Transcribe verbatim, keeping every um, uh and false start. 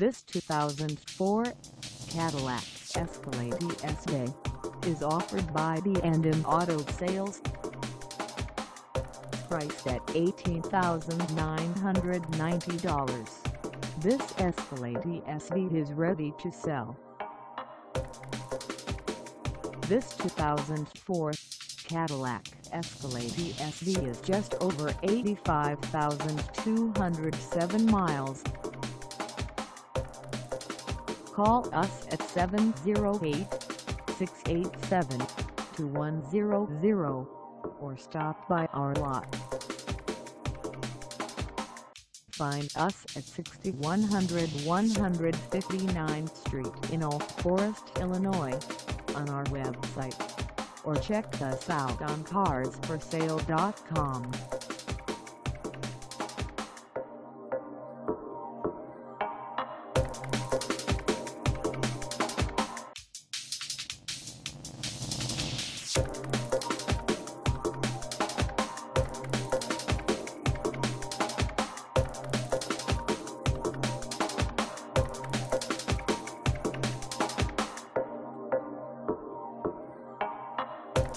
This two thousand four Cadillac Escalade E S V is offered by B and M Auto Sales. Priced at eighteen thousand nine hundred ninety dollars, this Escalade E S V is ready to sell. This two thousand four Cadillac Escalade E S V is just over eighty-five thousand two hundred seven miles. Call us at seven oh eight, six eight seven, two one zero zero or stop by our lot. Find us at sixty-one hundred one hundred fifty-ninth Street in Oak Forest, Illinois, on our website, or check us out on cars for sale dot com.